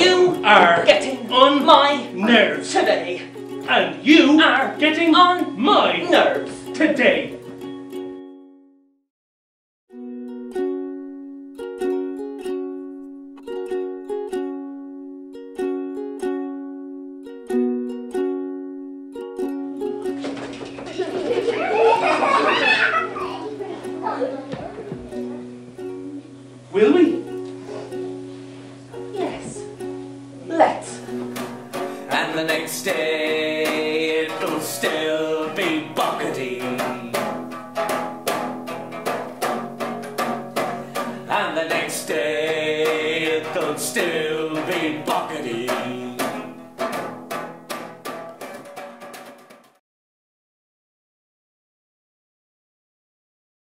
You are getting on my nerves today. And you are getting on my nerves today. Will we? Yes. Let's. And the next day it'll still be Bockety. And the next day it'll still be Bockety.